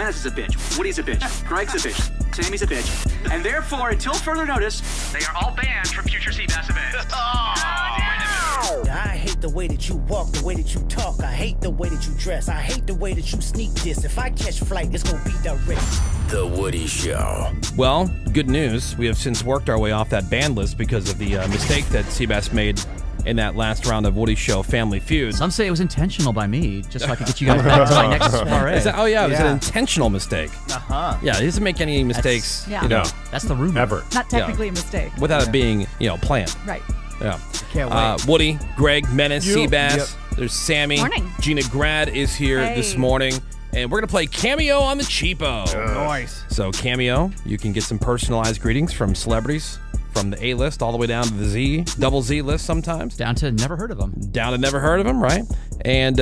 Menace is a bitch. Woody's a bitch. Greg's a bitch. Sammy's a bitch. And therefore, until further notice, they are all banned from future Seabass events. Oh, yeah. I hate the way that you walk, the way that you talk. I hate the way that you dress. I hate the way that you sneak this. If I catch flight, it's gonna be direct. The Woody Show. Well, good news. We have since worked our way off that ban list because of the mistake that Seabass made in that last round of Woody Show Family Feud. Some say it was intentional by me, just so I could get you guys back to my next soiree. Oh, yeah, it was an intentional mistake. Uh-huh. Yeah, he doesn't make any mistakes, you know. That's the rumor. Ever. Not technically a mistake. Without it being, you know, planned. Right. Yeah. Can't wait. Woody, Greg, Menace, Seabass, there's Sammy. Morning. Gina Grad is here this morning. And we're going to play Cameo on the Cheapo. Nice. So Cameo, you can get some personalized greetings from celebrities. From the A-list all the way down to the Z, double Z list sometimes. Down to never heard of them. Down to never heard of them, right? And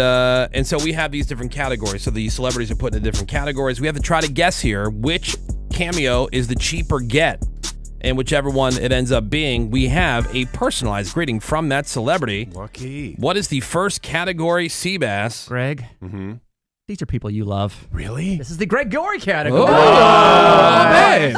so we have these different categories. So the celebrities are put into different categories. We have to try to guess here which cameo is the cheaper get. And whichever one it ends up being, we have a personalized greeting from that celebrity. Lucky. What is the first category, Seabass? Greg? Mm-hmm. These are people you love. Really? This is the Greg Gory category. Oh,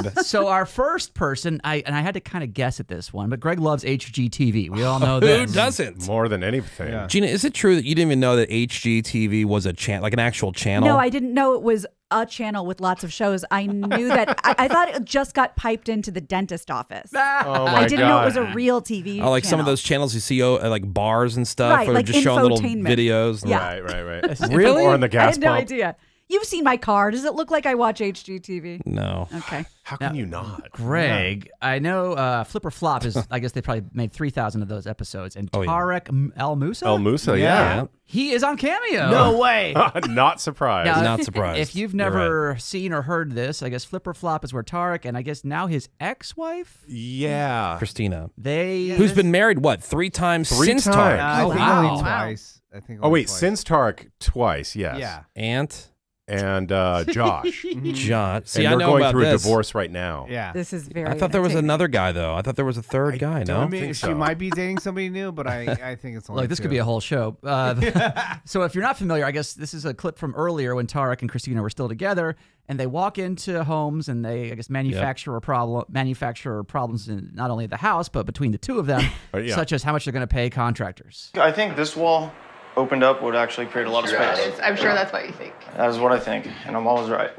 babe. So our first person, I had to kind of guess at this one, but Greg loves HGTV. We all know this. Who doesn't? More than anything. Yeah. Gina, is it true that you didn't even know that HGTV was a channel, like an actual channel? No, I didn't know it was a channel with lots of shows. I knew that. I thought it just got piped into the dentist office. Oh my I didn't know it was a real TV like channel. Some of those channels you see like bars and stuff, or like just showing little videos. Yeah. Right. Really? Or on the gas pump. I had no idea. You've seen my car. Does it look like I watch HGTV? No. Okay. How can you not? Greg, I know Flipper Flop is, I guess they probably made 3,000 of those episodes. And Tarek El Moussa? El Moussa, yeah. He is on Cameo. No way. Not surprised. Now, not surprised. If you've never seen or heard this, I guess Flipper Flop is where Tarek and I guess now his ex-wife? Yeah. Christina. Who's been married, what, three times since Tarek? I think only twice. Oh, wait, twice. Since Tarek, twice, yes. Yeah. And Josh. Josh. See, and they're going through a divorce right now. Yeah. This is very. I thought there was another guy, though. I thought there was a third guy, no? I mean, she might be dating somebody new, but I think it's only. Look, this could be a whole show. So if you're not familiar, I guess this is a clip from earlier when Tarek and Christina were still together, and they walk into homes and they, I guess, manufacture problems in not only the house, but between the two of them, such as how much they're going to pay contractors. I think this wall opened up would actually create a lot of space. I'm sure that's what you think. That is what I think, and I'm always right.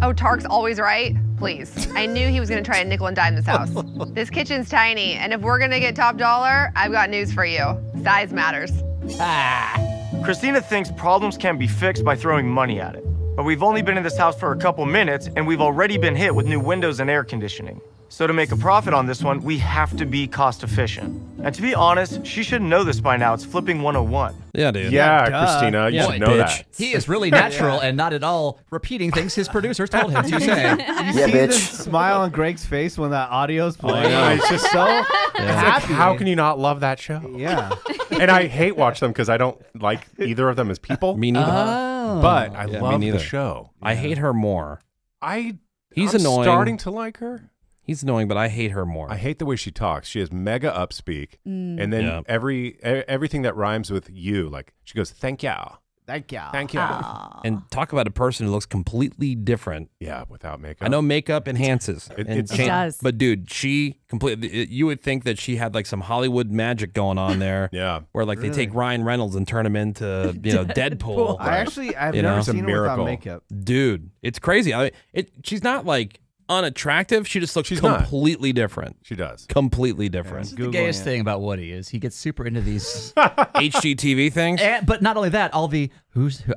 Oh, Tark's always right? Please. I knew he was gonna try and nickel and dime this house. This kitchen's tiny, and if we're gonna get top dollar, I've got news for you. Size matters. Christina thinks problems can be fixed by throwing money at it. But we've only been in this house for a couple minutes, and we've already been hit with new windows and air conditioning. So to make a profit on this one, we have to be cost efficient. And to be honest, she should know this by now. It's flipping 101. Yeah, dude. Yeah, Christina, you should know that. He is really natural and not at all repeating things his producers told him to say. You see the smile on Greg's face when that audio's playing. It's just so happy. Like, how can you not love that show? Yeah. And I hate watch them because I don't like either of them as people. Me neither. Oh. But I love the show. Yeah. I hate her more. I'm annoying. Starting to like her. He's annoying, but I hate her more. I hate the way she talks. She has mega upspeak, and then everything that rhymes with you, like she goes, "Thank y'all, thank y'all, thank y'all," and talk about a person who looks completely different. Yeah, without makeup. I know makeup enhances. It does. But dude, she completely. You would think that she had like some Hollywood magic going on there. Yeah, where like they take Ryan Reynolds and turn him into Deadpool. I've never seen her without makeup. Dude, it's crazy. I mean, she's not like unattractive. She just looks completely different. She does. Completely different. Yeah, the gayest thing about Woody is he gets super into these HGTV things. But not only that, all the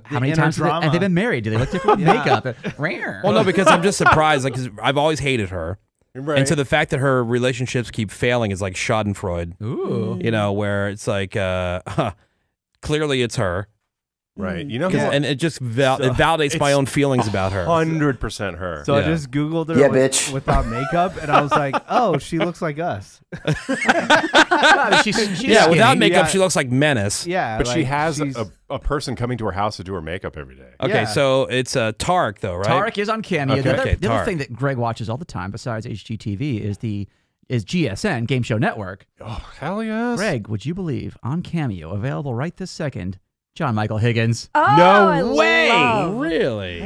how many times have they been married? Do they look different with makeup? Rare. Well, no, because I'm just surprised. Like, 'cause I've always hated her. Right. And so the fact that her relationships keep failing is like schadenfreude. Ooh. You know, where it's like, clearly it's her. Right, you know, and it just it validates my own feelings about her. 100% her. So I just Googled her without makeup, and I was like, oh, she looks like us. she's without makeup, she looks like Menace. Yeah, but like, she has a person coming to her house to do her makeup every day. Okay, so it's Tarek, though, right? Tarek is on Cameo. Okay. The other thing that Greg watches all the time, besides HGTV, is GSN, Game Show Network. Oh, hell yes. Greg, would you believe, on Cameo, available right this second, John Michael Higgins. Oh, no way! Really?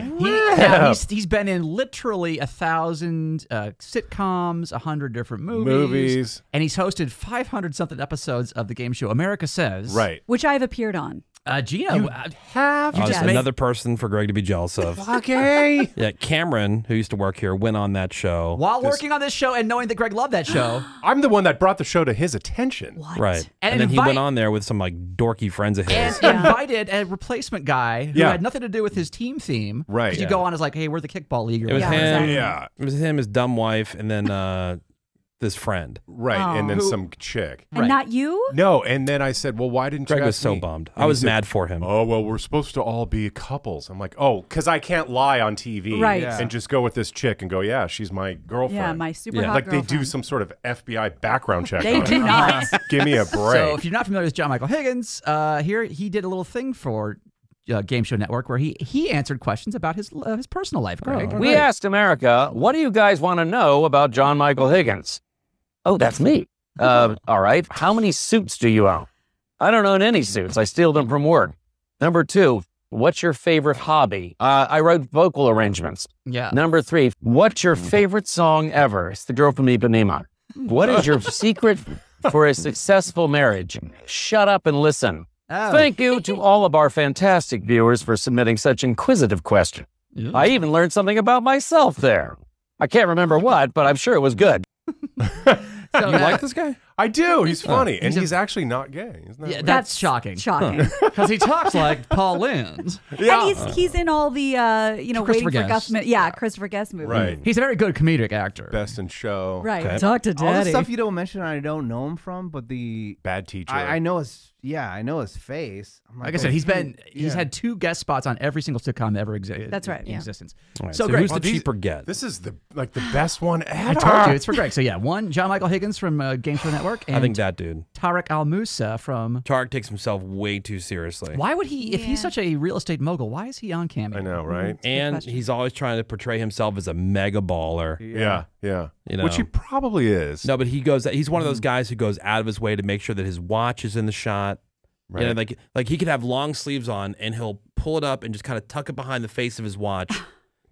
Yeah, he's been in literally 1,000 sitcoms, 100 different movies, and he's hosted 500-something episodes of the game show America Says, right? Which I've appeared on. Gina, you have just another person for Greg to be jealous of. Okay. Yeah, Cameron, who used to work here, went on that show while working on this show and knowing that Greg loved that show. I'm the one that brought the show to his attention. What? Right, and then he went on there with some like dorky friends of his. And invited a replacement guy who had nothing to do with his team theme. Right, you go on as like, hey, we're the kickball league. It was him. Exactly. Yeah, it was him, his dumb wife, and then. This friend. Right, and then some chick. And not you? No, and then I said, well, why didn't Greg you ask me? Greg was so bummed. And I was mad for him. Oh, well, we're supposed to all be couples. I'm like, oh, because I can't lie on TV and just go with this chick and go, yeah, she's my girlfriend. Yeah, my super hot like girlfriend. They do some sort of FBI background check. They do not. Give me a break. So if you're not familiar with John Michael Higgins, here he did a little thing for... Game Show Network, where he answered questions about his personal life, Greg. Oh, we asked America, what do you guys want to know about John Michael Higgins? Oh, that's me. All right. How many suits do you own? I don't own any suits. I steal them from work. Number 2, what's your favorite hobby? I wrote vocal arrangements. Yeah. Number 3, what's your favorite song ever? It's the girl from Ipanema. What is your secret for a successful marriage? Shut up and listen. Oh. Thank you to all of our fantastic viewers for submitting such inquisitive questions. Yeah. I even learned something about myself there. I can't remember what, but I'm sure it was good. You like this guy? I do. He's funny, and he's actually not gay. Isn't that weird? That's shocking. Shocking, because he talks like Paul Lynde. Yeah, and he's in all the you know, Waiting for Guffman. Yeah, Christopher Guest movies. Right. He's a very good comedic actor. Best in Show. Right. Okay. Talk to Daddy. All the stuff you don't mention, I don't know him from, but the Bad Teacher. I know his. Yeah, I know his face. I'm like I said, he's had 2 guest spots on every single sitcom ever existed. That's right. In existence. Right, so Greg, who's the cheaper guest? This is the best one ever. I told you it's for Greg. So yeah, 1 John Michael Higgins from Game Show Network. And I think that dude Tarek El Moussa from Tarek takes himself way too seriously. Why would he, if he's such a real estate mogul, why is he on Cameo? I know, right? And he's always trying to portray himself as a mega baller. Yeah. You know. Which he probably is. No, but he's one of those guys who goes out of his way to make sure that his watch is in the shot. Right. You know, like he could have long sleeves on and he'll pull it up and just kind of tuck it behind the face of his watch.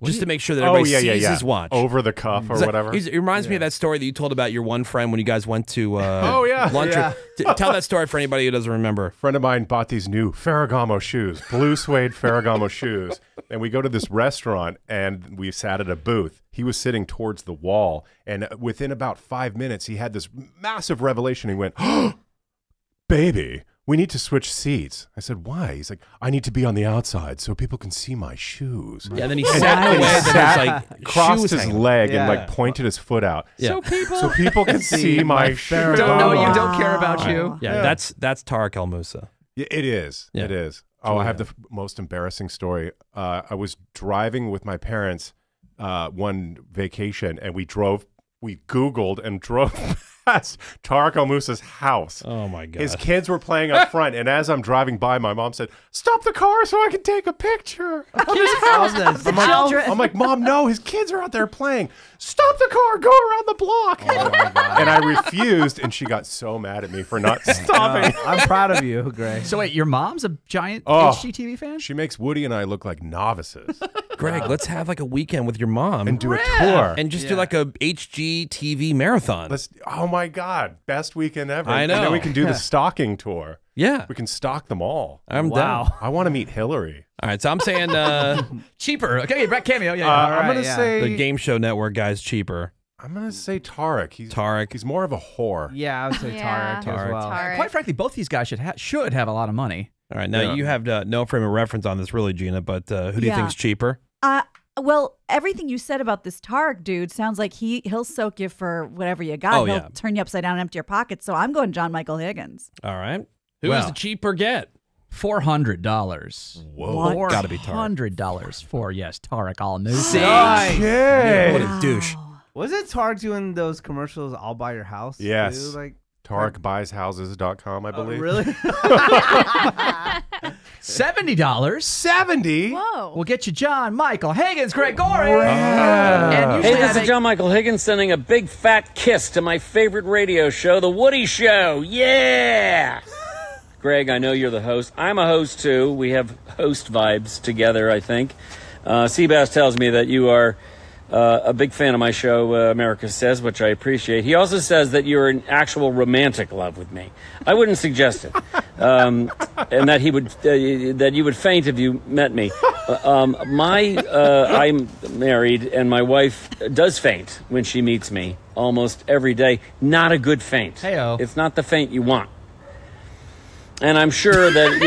Just to make sure that everybody sees his watch. Over the cuff or whatever. It reminds me of that story that you told about your one friend when you guys went to lunch. Yeah. Tell that story for anybody who doesn't remember. A friend of mine bought these new Ferragamo shoes, blue suede Ferragamo shoes. And we go to this restaurant and we sat at a booth. He was sitting towards the wall. And within about 5 minutes, he had this massive revelation. He went, oh, baby, we need to switch seats. I said, why? He's like, I need to be on the outside so people can see my shoes. Yeah, and then he sat away. Like, crossed his leg and like pointed his foot out. Yeah. So people can see my shoes. Don't know you, don't care about you. Yeah, that's Tarek El Moussa. Yeah, it is. Yeah. It is. Oh, I have the most embarrassing story. I was driving with my parents one vacation, and we Googled and drove. Tarek El Moussa's house. Oh my God. His kids were playing up front, and as I'm driving by, my mom said, stop the car so I can take a picture of his house. I'm like, Mom, no, his kids are out there playing. Stop the car, go around the block. Oh my God. And I refused, and she got so mad at me for not stopping. I'm proud of you, Greg. So wait, your mom's a giant HGTV fan? She makes Woody and I look like novices. Greg, let's have like a weekend with your mom. And do a tour. And just do like a HGTV marathon. Oh my God, best weekend ever. I know. And then we can do the stalking tour. Yeah. We can stalk them all. I'm down. I want to meet Hillary. All right, so I'm saying cheaper. Okay, Brett Cameo. Yeah, right, I'm going to say... The Game Show Network guy's cheaper. I'm going to say Tarek. He's more of a whore. Yeah, I would say Tarek as well. Tarek. Quite frankly, both these guys should have a lot of money. All right, now you have no frame of reference on this really, Gina, but who do you think's cheaper? Well, everything you said about this Tarek dude sounds like he'll soak you for whatever you got. He'll turn you upside down and empty your pockets. So I'm going John Michael Higgins. All right. Who is the cheaper get? $400. Whoa. Gotta be Tarek. $400 for, yes, Tarek El Moussa. Nice. What a douche. Wasn't Tarek doing those commercials, I'll buy your house? Yes. Like, TarkBuysHouses.com, I believe. Really? $70. 70. Whoa. We'll get you John Michael Higgins, Greg Gory. And hey, this is John Michael Higgins sending a big fat kiss to my favorite radio show, The Woody Show. Yeah. Greg, I know you're the host. I'm a host too. We have host vibes together, I think. Seabass tells me that you are a big fan of my show, America Says, which I appreciate. He also says that you're in actual romantic love with me. I wouldn't suggest it. And that he would, that you would faint if you met me. I'm married, and my wife does faint when she meets me almost every day. Not a good faint. Hey-o. It's not the faint you want. And I'm sure that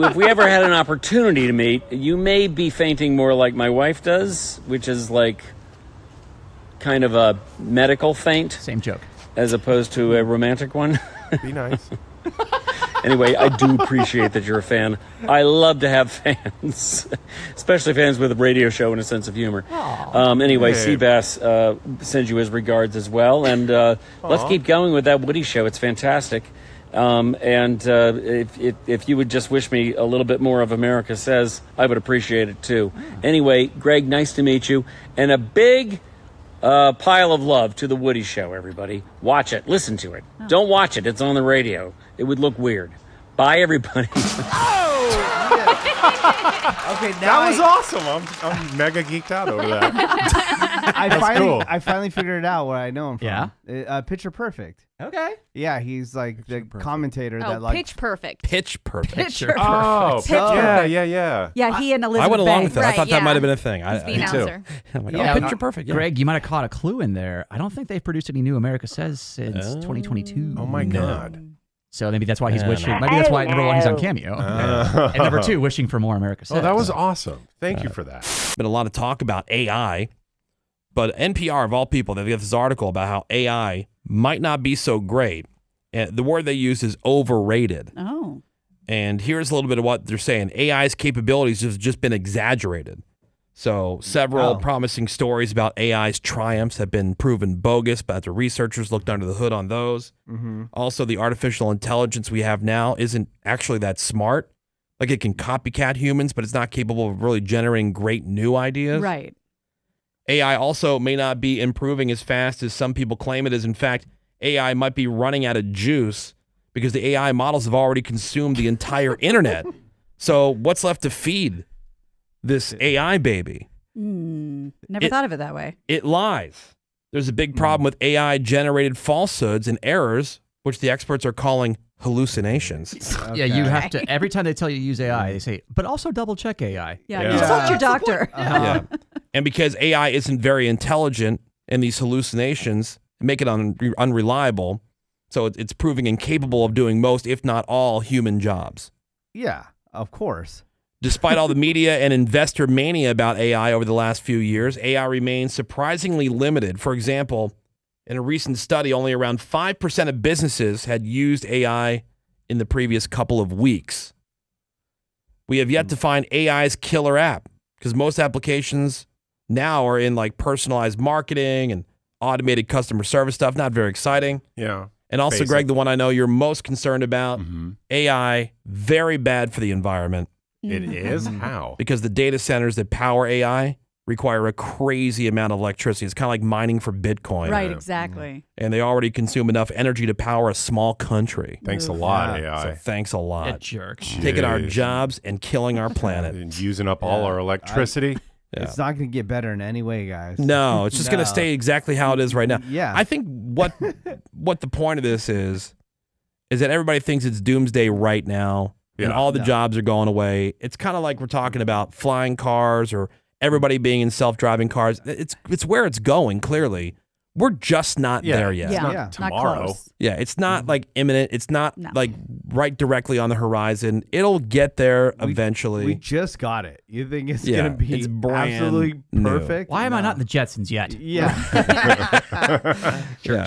if we ever had an opportunity to meet, you may be fainting more like my wife does, which is like kind of a medical faint. Same joke. As opposed to a romantic one. Be nice. Anyway, I do appreciate that you're a fan. I love to have fans, especially fans with a radio show and a sense of humor. Anyway, Seabass sends you his regards as well. And let's keep going with that Woody show. It's fantastic. If you would just wish me a little bit more of America Says, I would appreciate it too. Anyway, Greg, nice to meet you, and a big pile of love to the Woody Show. Everybody, watch it, listen to it. Don't watch it; it's on the radio. It would look weird. Bye, everybody. Okay, now that was awesome. I'm mega geeked out over that. I finally figured it out where I know him from. Yeah, Pitch Perfect. Okay. Yeah, he's like the commentator that like Pitch Perfect. Pitch Perfect. Pitch Perfect. Oh, Pitch Perfect. Yeah. Yeah, he and Elizabeth. I went along with that. Right, I thought that might have been a thing. Me too. I'm like, oh, Pitch Perfect. Yeah. Greg, you might have caught a clue in there. I don't think they've produced any new America Says since 2022. Oh my God. So maybe that's why he's wishing. Maybe that's why, number one, he's on Cameo. And number two, wishing for more America Says. Oh, that was awesome. Thank you for that. There's been a lot of talk about AI, but NPR, of all people, they got this article about how AI might not be so great. And the word they use is overrated. Oh. And here's a little bit of what they're saying. AI's capabilities have just been exaggerated. So several promising stories about AI's triumphs have been proven bogus, but the researchers looked under the hood on those. Also, the artificial intelligence we have now isn't actually that smart. Like, it can copycat humans, but it's not capable of really generating great new ideas. Right. AI also may not be improving as fast as some people claim it is. In fact, AI might be running out of juice because the AI models have already consumed the entire internet. So what's left to feed this AI baby? Never thought of it that way. It lies. There's a big problem with AI-generated falsehoods and errors, which the experts are calling hallucinations. Okay. Yeah, you have to, every time they tell you to use AI, they say, but also double-check AI. Yeah, you consult your doctor. And because AI isn't very intelligent, and these hallucinations make it unreliable, so it's proving incapable of doing most, if not all, human jobs. Yeah, of course. Despite all the media and investor mania about AI over the last few years, AI remains surprisingly limited. For example, in a recent study, only around 5% of businesses had used AI in the previous couple of weeks. We have yet to find AI's killer app, because most applications now are in like personalized marketing and automated customer service stuff. Not very exciting. Yeah. And also, basically, Greg, the one I know you're most concerned about, AI, very bad for the environment. It is? How? Because the data centers that power AI require a crazy amount of electricity. It's kind of like mining for Bitcoin. Right, exactly. And they already consume enough energy to power a small country. Thanks a lot, AI. So thanks a lot. Jerks. Taking our jobs and killing our planet. And using up all our electricity. It's not going to get better in any way, guys. No, it's just going to stay exactly how it is right now. Yeah. I think what the point of this is that everybody thinks it's doomsday right now. And all the jobs are going away. It's kind of like we're talking about flying cars or everybody being in self-driving cars. It's where it's going, clearly. We're just not there yet. It's not tomorrow. Not it's not like imminent. It's not like right directly on the horizon. It'll get there eventually. We just got it. You think it's going to be absolutely perfect? Why am I not in the Jetsons yet? Yeah.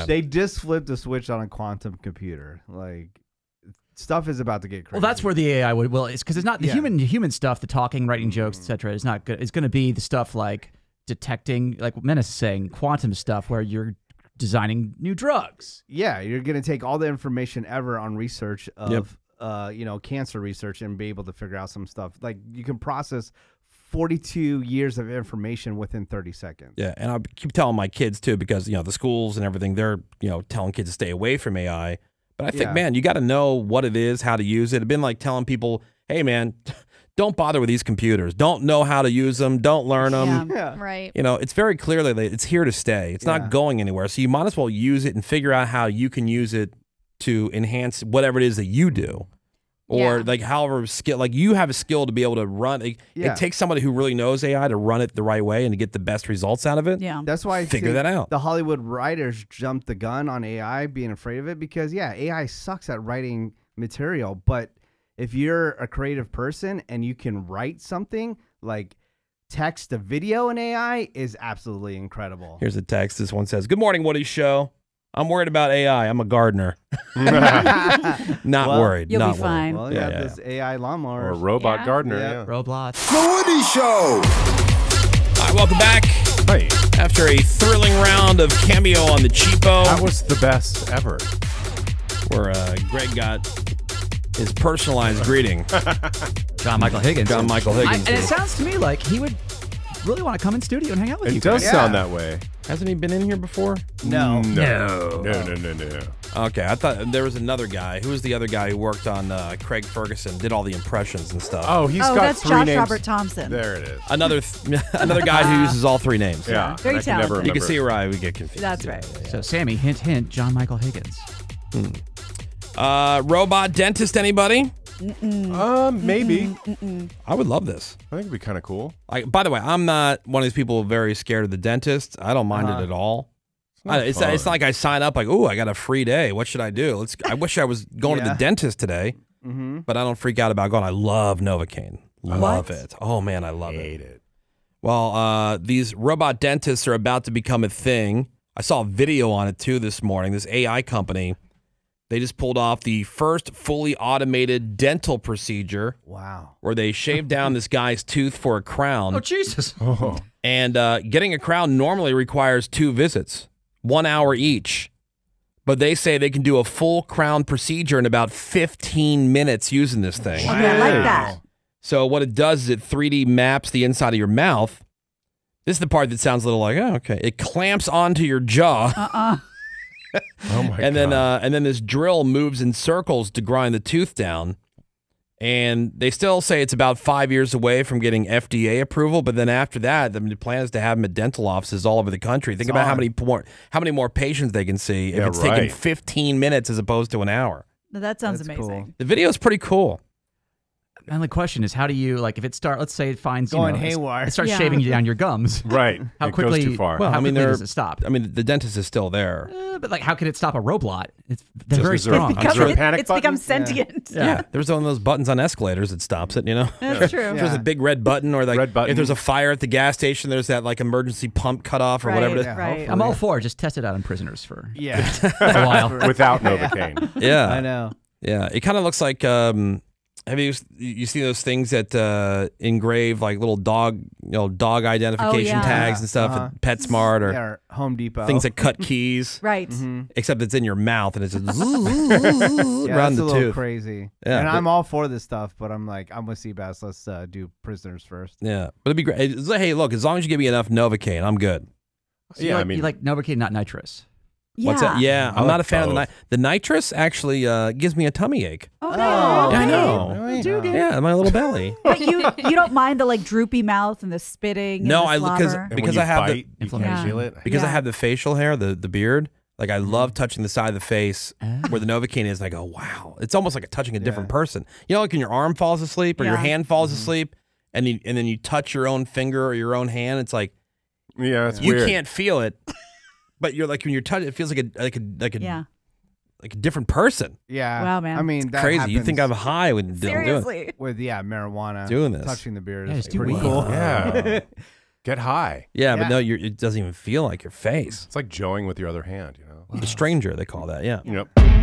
They just flipped a switch on a quantum computer. Like, stuff is about to get crazy. Well, that's where the AI would. Well, it's because it's not the human stuff, the talking, writing jokes, etc. It's not good. It's going to be the stuff like detecting, like Menace is saying, quantum stuff where you're designing new drugs. Yeah, you're going to take all the information ever on research of you know, cancer research and be able to figure out some stuff. Like, you can process 42 years of information within 30 seconds. Yeah, and I keep telling my kids too, because you know the schools and everything, they're telling kids to stay away from AI. But I think, man, you got to know what it is, how to use it. I've been like telling people, hey, man, don't bother with these computers. Don't know how to use them. Don't learn them. Yeah. Right. You know, it's very clearly that it's here to stay. It's not going anywhere. So you might as well use it and figure out how you can use it to enhance whatever it is that you do. Or like however skill, like you have a skill to be able to run. It takes somebody who really knows AI to run it the right way and to get the best results out of it. Yeah, that's why I figure that out. The Hollywood writers jumped the gun on AI, being afraid of it because AI sucks at writing material. But if you're a creative person and you can write something like text to video in AI is absolutely incredible. Here's a text. This one says, "Good morning, Woody Show. I'm worried about AI. I'm a gardener." Not worried. You'll be fine. Well, yeah, this AI lawnmower. Or a robot gardener. Yeah. Roblots. The Woody Show. All right, welcome back. Hey. After a thrilling round of Cameo on the Cheapo. That was the best ever. Where Greg got his personalized greeting. John Michael Higgins. John Michael Higgins. And it sounds to me like he would really want to come in studio and hang out with you. It does sound that way. Hasn't he been in here before? No. No. No. Okay, I thought there was another guy. Who was the other guy who worked on Craig Ferguson, did all the impressions and stuff? Oh, that's three names. Robert Thompson. There it is. Another guy who uses all three names. Yeah. Very talented. You can see where I would get confused. That's right. Yeah. So, Sammy, hint, hint, John Michael Higgins. Robot dentist, anybody? Maybe. I would love this. I think it'd be kind of cool. Like, by the way, I'm not one of these people very scared of the dentist. I don't mind it at all. It's not like I sign up like, "Ooh, I got a free day. What should I do? I wish I was going to the dentist today." But I don't freak out about going. I love Novocaine. Love it. Oh man, I love it. Hate it. Well, these robot dentists are about to become a thing. I saw a video on it too this morning. This AI company. They just pulled off the first fully automated dental procedure. Wow. Where they shaved down this guy's tooth for a crown. Oh, Jesus. Oh. And getting a crown normally requires 2 visits, 1 hour each. But they say they can do a full crown procedure in about 15 minutes using this thing. Wow. I like that. So what it does is it 3D maps the inside of your mouth. This is the part that sounds a little like, oh, okay. It clamps onto your jaw. Oh my God. And then this drill moves in circles to grind the tooth down. And they still say it's about 5 years away from getting FDA approval. But then after that, the plan is to have them at dental offices all over the country. Think about how many more patients they can see if it's taking 15 minutes as opposed to an hour. Now that sounds amazing. Cool. The video is pretty cool. And the question is, how do you, like, if it starts, let's say it finds, going haywire, it starts shaving you down your gums. Right. How quickly, it goes too far. Well, how quickly does it stop? I mean, the dentist is still there. But, like, how can it stop a robot? They're very strong. It's become sentient. Yeah. There's one of those buttons on escalators that stops it, you know? That's true. If there's a big red button, or, like, if there's a fire at the gas station, there's that, like, emergency pump cutoff or whatever it is. Right. I'm all for it. Just test it out on prisoners for a while. Without Novocaine. Yeah. I know. Yeah. It kind of looks like... You see those things that engrave like little dog, you know, dog identification tags and stuff at PetSmart or Home Depot. Things that cut keys, right? Except it's in your mouth and it's just around the tooth. Crazy. Yeah, and I'm all for this stuff, but I'm like, I'm with Seabass. Let's do prisoners first. Yeah, but it'd be great. It's like, hey, look, as long as you give me enough Novocaine, I'm good. So yeah, I mean, you like Novocaine, not nitrous. Yeah. What's that? Yeah, I'm not a fan of the nitrous. Actually, gives me a tummy ache. Oh, no. Yeah, I know. Yeah, my little belly. But you don't mind the like droopy mouth and the spitting. No, and the because I have the inflammation. Because I have the facial hair, the beard. Like I love touching the side of the face where the Novocaine is. And I go, wow, it's almost like touching a different person. You know, like when your arm falls asleep or your hand falls asleep, and then you touch your own finger or your own hand. It's like, it's weird. You can't feel it. But you're like when you're touching, it feels like a different person. Yeah. Wow, man. I mean, that's crazy. You think I'm high when doing it. With marijuana, doing this, touching the beard is pretty cool. Yeah. Get high. Yeah, but no, it doesn't even feel like your face. It's like joeing with your other hand. You know, the stranger they call that. Yeah. Yep.